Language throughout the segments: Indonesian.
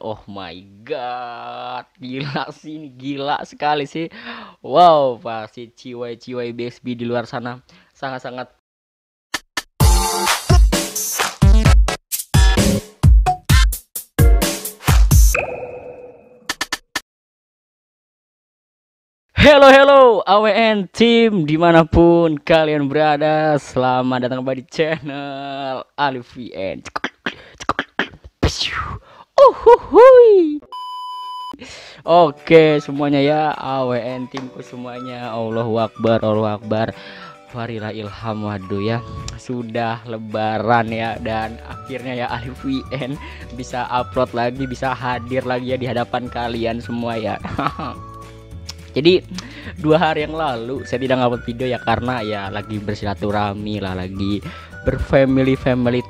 Oh my god, gila sih ini, gila sekali sih. Wow, pasti ciwai-ciwai BXB di luar sana sangat-sangat Hello AWN team dimanapun kalian berada. Selamat datang kembali di channel Alif VN. Oke semuanya ya, AWN timku semuanya. Allahu Akbar, Allahu Akbar. Marilah ilham, waduh ya. Sudah lebaran ya, dan akhirnya ya Alif VN bisa upload lagi, bisa hadir lagi ya di hadapan kalian semua ya. Jadi 2 hari yang lalu saya tidak ngupload video ya, karena ya lagi bersilaturahmi lah, lagi berfamily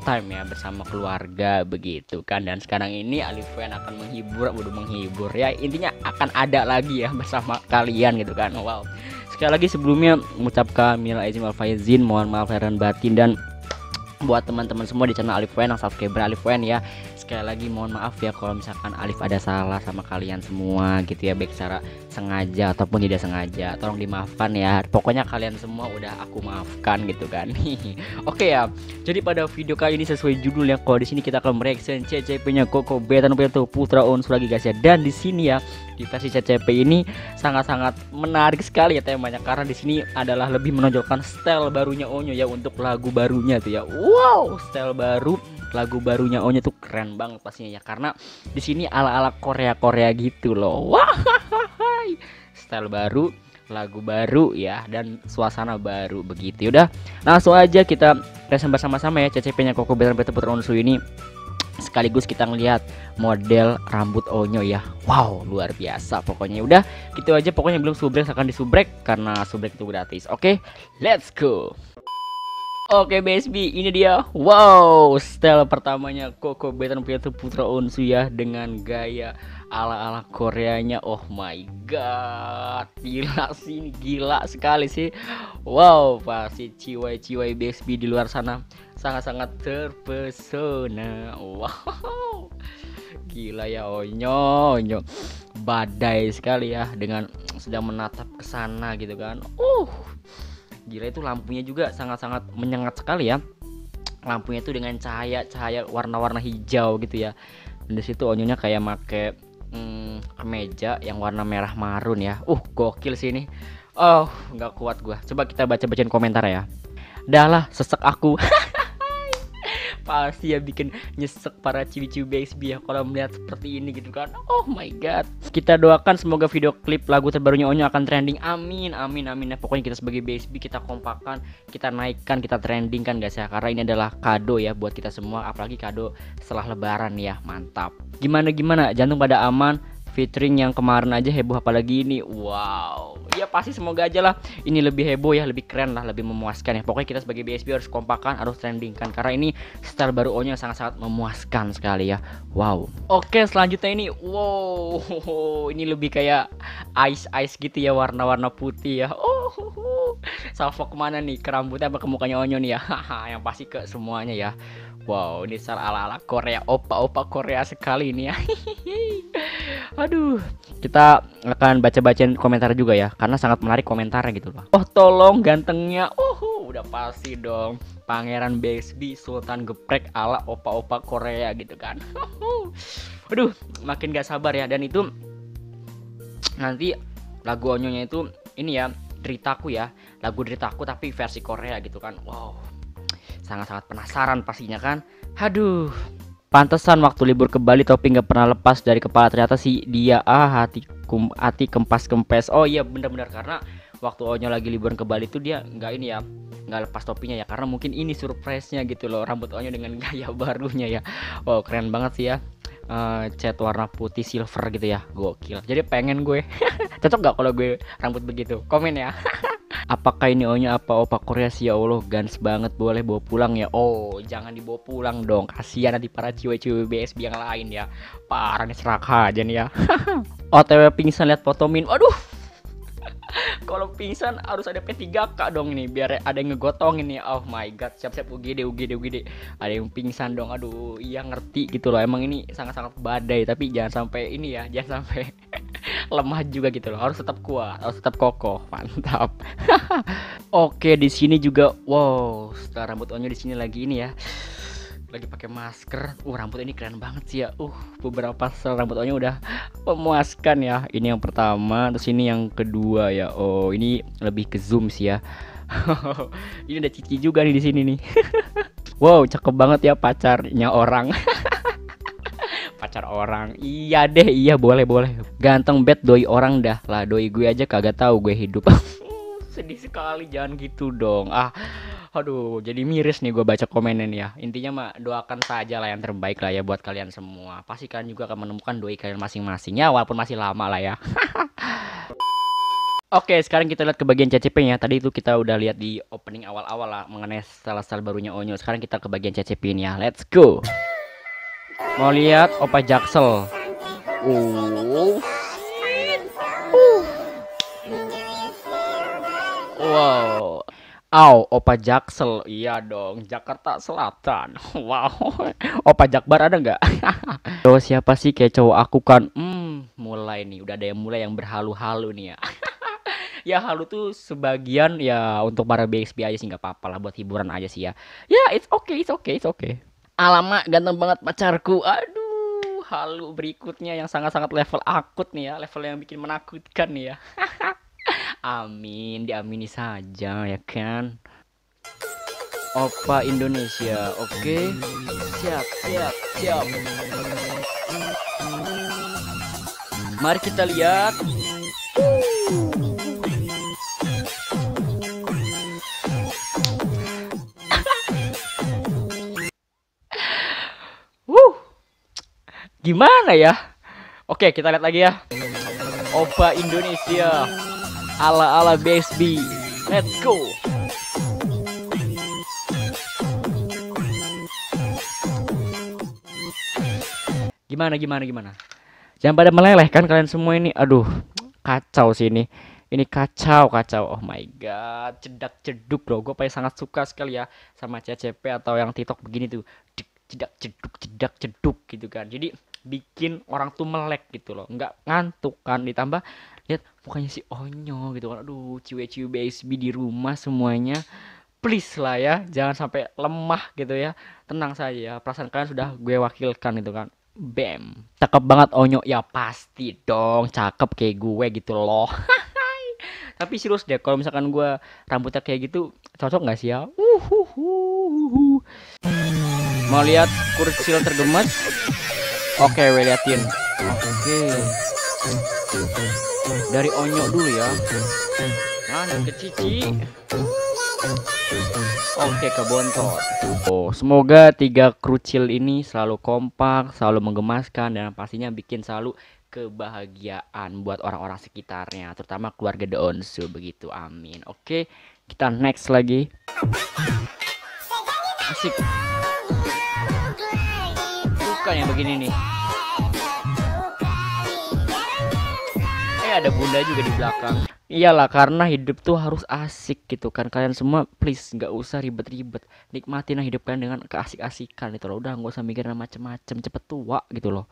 time ya bersama keluarga begitu kan. Dan sekarang ini Alif VN akan menghibur ya, intinya akan ada lagi ya bersama kalian gitu kan. Wow, sekali lagi sebelumnya mengucapkan minal aidin wal faizin, mohon maaf lahir dan batin, dan buat teman-teman semua di channel Alif VN yang subscriber Alif VN ya, sekali lagi mohon maaf ya kalau misalkan Alif ada salah sama kalian semua gitu ya, baik secara sengaja ataupun tidak sengaja, tolong dimaafkan ya. Pokoknya kalian semua udah aku maafkan gitu kan. Oke ya, jadi pada video kali ini sesuai judul ya, kalau di sini kita akan mereaction CCP-nya Koko Betrand Peto Putra Onsu lagi guys ya. Dan di sini ya, di versi CCP ini sangat-sangat menarik sekali ya temanya, karena di sini adalah lebih menonjolkan style barunya Onyo ya untuk lagu barunya tuh ya. Wow, style baru lagu barunya Onyo tuh keren banget pastinya ya, karena di sini ala-ala Korea gitu loh. Wah, style baru, lagu baru ya, dan suasana baru begitu. Udah, langsung aja kita reaction bersama-sama ya CCP-nya Koko Betrand Peto Putra Onsu ini. Sekaligus kita ngelihat model rambut Onyo ya. Wow, luar biasa pokoknya. Udah gitu aja pokoknya, belum subrek akan disubrek karena subrek itu gratis. Oke, let's go. Oke BSB, ini dia. Wow, style pertamanya Koko Betrand Peto Putra Onsu ya, dengan gaya ala-ala Koreanya. Oh my god, gila sih ini, gila sekali sih. Wow, pasti ciwai-ciwai BXB di luar sana sangat-sangat terpesona. Wow, gila ya Onyo badai sekali ya, dengan sedang menatap ke sana gitu kan. Gila, itu lampunya juga sangat-sangat menyengat sekali ya. Lampunya itu dengan cahaya-cahaya warna-warna hijau gitu ya. Dan di situ Onyonya kayak make kemeja yang warna merah marun ya. Gokil sih ini. Oh, nggak kuat gua. Coba kita baca-bacain komentar ya. Dah lah, sesek aku. Pasti ya bikin nyesek para ciwi-ciwi BXB ya kalau melihat seperti ini gitu kan. Oh my god, kita doakan semoga video klip lagu terbarunya Onyo akan trending. Amin, amin, amin ya. Pokoknya kita sebagai BXB kita kompakan, kita naikkan, kita trendingkan guys ya, karena ini adalah kado ya buat kita semua, apalagi kado setelah lebaran ya. Mantap. Gimana jantung pada aman featuring yang kemarin aja heboh, apalagi ini. Wow, ya pasti semoga aja lah ini lebih heboh ya, lebih keren lah, lebih memuaskan ya. Pokoknya kita sebagai BSB harus kompakan, harus trendingkan, karena ini style baru Onyo sangat-sangat memuaskan sekali ya. Wow. Oke, selanjutnya ini. Wow, ini lebih kayak ice gitu ya, warna-warna putih ya. Salvo kemana nih, ke rambutnya apa ke mukanya Onyo nih ya? Yang pasti ke semuanya ya. Wow, ini style ala-ala Korea, opa-opa Korea sekali ini ya. Aduh, kita akan baca-bacain komentar juga ya, karena sangat menarik komentarnya gitu loh. Oh tolong gantengnya, udah pasti dong Pangeran BXB Sultan Geprek ala opa-opa Korea gitu kan. Aduh, makin gak sabar ya. Dan itu nanti lagu Onyonya itu ini ya, Deritaku ya, lagu Deritaku tapi versi Korea gitu kan. Wow, sangat-sangat penasaran pastinya kan. Aduh, pantesan waktu libur ke Bali topi nggak pernah lepas dari kepala, ternyata si dia hati kempes. Oh iya, benar-benar, karena waktu Onyo lagi liburan ke Bali tuh dia nggak ini ya, nggak lepas topinya ya, karena mungkin ini surprise-nya gitu loh, rambut Onyo dengan gaya barunya ya. Wow, keren banget sih ya. Cat warna putih silver gitu ya, gokil. Jadi pengen gue. Cocok nggak kalau gue rambut begitu? Komen ya. Apakah ini Onyo apa opa Korea sih? Ya Allah, gans banget, boleh bawa pulang ya? Oh, jangan dibawa pulang dong, kasihan nanti para ciwi-ciwi BXB yang lain ya. Parah nih, serak aja nih ya. OTW pingsan lihat foto Min. Waduh, kalau pingsan harus ada P3K dong ini, biar ada yang ngegotong ini. Oh my god, siap-siap UGD, ada yang pingsan dong. Aduh, iya ngerti gitu loh, emang ini sangat-sangat badai. Tapi jangan sampai ini ya, jangan sampai lemah juga gitu loh, harus tetap kuat, harus tetap kokoh, mantap. Oke, di sini juga, wow, setelah rambut Onyo di sini lagi ini ya, lagi pakai masker. Rambut ini keren banget sih ya. Beberapa sel rambut Onyo udah memuaskan ya. Ini yang pertama, terus ini yang kedua ya. Oh, ini lebih ke zoom sih ya. Ini ada cici juga nih di sini nih. Wow, cakep banget ya pacarnya orang. Pacar orang. Iya deh, iya boleh. Ganteng bet doi orang dah. Lah doi gue aja kagak tahu gue hidup. Sedih sekali, jangan gitu dong. Aduh, jadi miris nih gue baca komenin ya. Intinya mah doakan saja lah yang terbaik lah ya buat kalian semua. Pasti kalian juga akan menemukan doi kalian masing-masingnya, walaupun masih lama lah ya. Oke, sekarang kita lihat ke bagian CCP-nya. Tadi itu kita udah lihat di opening awal-awal lah mengenai style barunya Onyo. Sekarang kita ke bagian CCP-nya. Let's go. Mau lihat Opa Jaksel. Wow. Opa Jaksel, iya dong, Jakarta Selatan. Wow, Opa Jakbar ada nggak? Tuh siapa sih kayak cowok aku kan? Mulai nih, udah ada yang mulai yang berhalu-halu nih ya. Ya halu tuh sebagian ya untuk para BXB aja sih, nggak apa-apa lah, buat hiburan aja sih ya. Ya it's okay. Alamak, ganteng banget pacarku. Aduh, halu berikutnya yang sangat-sangat level akut nih ya, level yang bikin menakutkan nih ya. Amin, diamini saja ya kan. Opa Indonesia, oke. Siap. Mari kita lihat. Gimana ya? Oke, kita lihat lagi ya. Opa Indonesia. Ala-ala BSB. Let's go. Gimana? Jangan pada meleleh kan kalian semua ini. Aduh, kacau sih ini. Ini kacau. Oh my god, cedak-ceduk loh. Gue paling sangat suka sekali ya sama CCP atau yang TikTok begini tuh. Cedak-ceduk gitu kan. Jadi bikin orang tuh melek gitu loh. Nggak ngantuk kan, ditambah lihat mukanya si Onyo gitu kan. Aduh, ciwe-ciwe BSB di rumah semuanya, please lah ya, jangan sampai lemah gitu ya. Tenang saja, perasaan kalian sudah gue wakilkan gitu kan. Bam, cakep banget Onyo ya, pasti dong cakep kayak gue gitu loh. Tapi serius deh, kalau misalkan gue rambutnya kayak gitu, cocok nggak sih ya? Mau lihat kursil tergemas? Oke, gue liatin. Oke. Dari Onyo dulu ya. Ke Cici. Oke, ke Bontot. Semoga tiga krucil ini selalu kompak, selalu menggemaskan, dan pastinya bikin selalu kebahagiaan buat orang-orang sekitarnya, terutama keluarga The Onsu begitu. Amin. Oke, kita next lagi. Asik. Bukan yang begini nih. Ada bunda juga di belakang. Iyalah, karena hidup tuh harus asik gitu kan. Kalian semua please nggak usah ribet-ribet, nikmatin hidup kalian dengan keasik-asikan gitu loh. Udah nggak usah mikirin macem-macem, cepet tua gitu loh.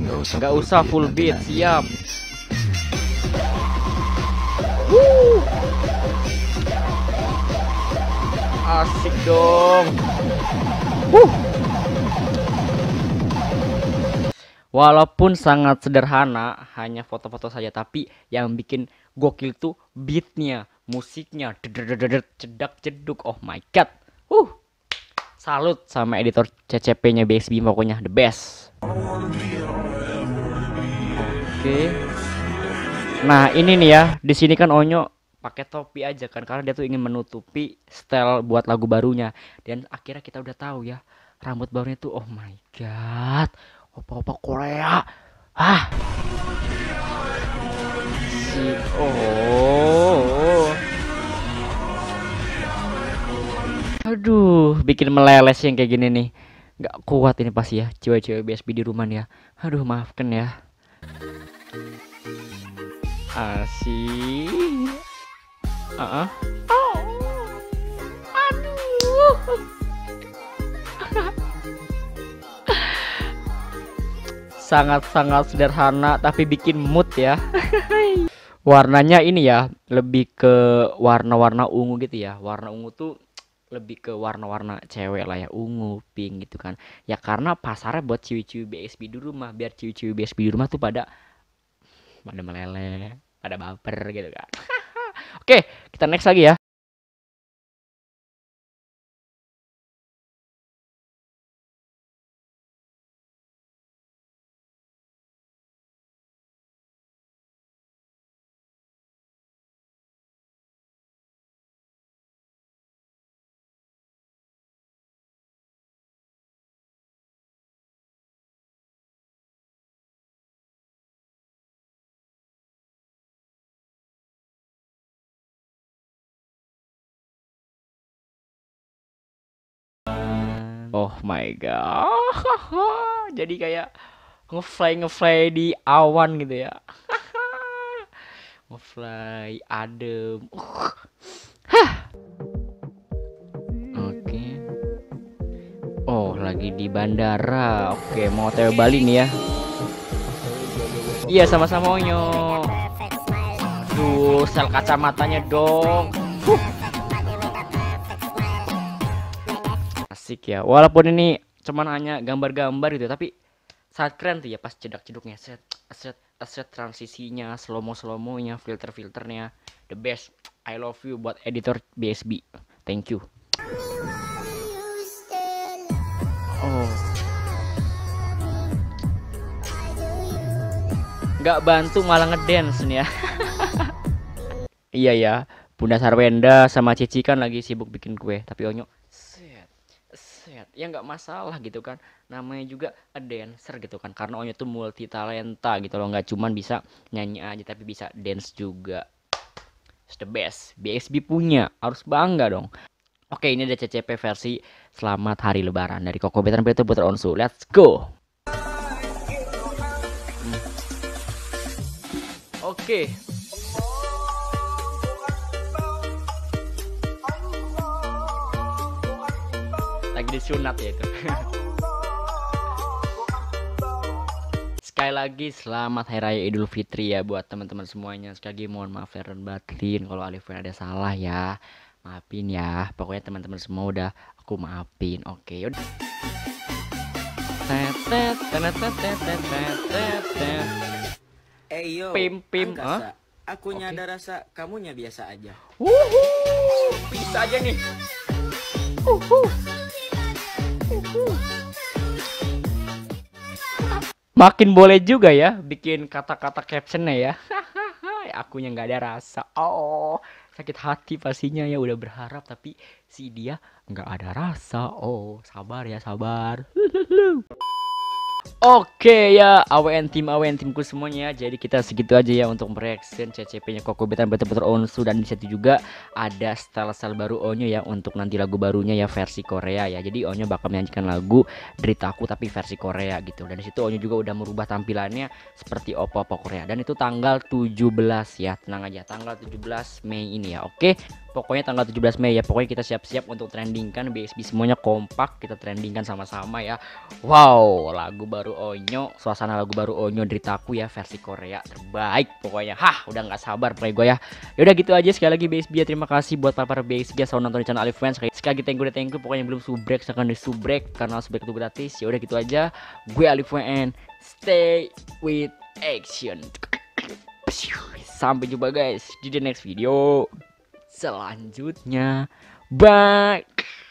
Nggak usah full beat, siap. Asik dong. Walaupun sangat sederhana, hanya foto-foto saja, tapi yang bikin gokil tuh beatnya, musiknya, cedak-ceduk. Oh my god, salut sama editor CCP-nya BXB, pokoknya the best. Oke. Nah ini nih ya, di sini kan Onyo pakai topi aja kan, karena dia tuh ingin menutupi style buat lagu barunya. Dan akhirnya kita udah tahu ya, rambut barunya tuh oh my god, opa-opa Korea. Aduh, bikin meleleh yang kayak gini nih. Nggak kuat ini pasti ya, cewek-cewek BSB di rumah nih ya. Aduh, maafkan ya. Asik. Oh, aduh. Sangat-sangat sederhana tapi bikin mood ya. Warnanya ini ya, lebih ke warna-warna ungu gitu ya. Warna ungu tuh lebih ke warna-warna cewek lah ya, ungu, pink gitu kan. Ya karena pasarnya buat ciwi-ciwi BSB di rumah, biar ciwi-ciwi BSB di rumah tuh pada meleleh, pada baper gitu kan. Oke, kita next lagi ya. Oh my god, jadi kayak ngefly di awan gitu ya, ngefly adem. Oke. Oh lagi di bandara, oke mau otw Bali nih ya. Iya sama-sama Onyo. Aduh, sel kacamatanya dong. Asik ya, walaupun ini cuman hanya gambar-gambar gitu, tapi sangat keren tuh ya pas cedak-ceduknya, set transisinya, slow-mo-nya, filter-filternya, the best. I love you buat editor BSB, thank you. Oh, nggak bantu malah ngedance nih ya. Iya ya, Bunda Sarwendah sama Cici kan lagi sibuk bikin kue, tapi Onyo ya nggak masalah gitu kan, namanya juga a dancer gitu kan, karena Onyo tuh multi talenta gitu loh, nggak cuman bisa nyanyi aja tapi bisa dance juga. It's the best, BXB punya, harus bangga dong. Oke, ini ada CCP versi Selamat Hari Lebaran dari Koko Betrand Peto Putra Onsu. Let's go. Oke. Disunat ya itu. Sekali lagi selamat Hari Raya Idul Fitri ya buat teman-teman semuanya. Sekali lagi mohon maaf lahir dan batin kalau Alif VN ada salah ya, maafin ya. Pokoknya teman-teman semua udah aku maafin. Oke. Eyo, pim-pim. Akunya ada rasa, kamunya biasa aja. Wuhuu, bisa aja nih. Makin boleh juga ya bikin kata-kata captionnya ya. Akunya nggak ada rasa. Oh, sakit hati pastinya ya, udah berharap tapi si dia nggak ada rasa. Oh, sabar ya, sabar. Oke ya, AWN timku semuanya. Jadi kita segitu aja ya untuk reaction CCP-nya Koko Betrand Peto Putra Onsu, dan di situ juga ada style baru Onyo ya untuk nanti lagu barunya ya versi Korea ya. Jadi Onyo bakal menyanyikan lagu Deritaku tapi versi Korea gitu. Dan di situ Onyo juga udah merubah tampilannya seperti opo-opo Korea, dan itu tanggal 17 ya. Tenang aja, tanggal 17 Mei ini ya. Oke. Pokoknya tanggal 17 Mei ya, pokoknya kita siap-siap untuk trendingkan BSB semuanya kompak, kita trendingkan sama-sama ya. Wow, lagu baru Onyo, suasana lagu baru Onyo Deritaku ya versi Korea terbaik pokoknya. Hah, udah nggak sabar play gue ya. Yaudah gitu aja, sekali lagi BSB ya, terima kasih buat para BSB yang nonton di channel Alif VN. Sekali lagi thank you, pokoknya yang belum subrek silahkan di subrek karena subrek itu gratis. Yaudah gitu aja, gue Alif VN, stay with action. Sampai jumpa guys di the next video selanjutnya. Bye.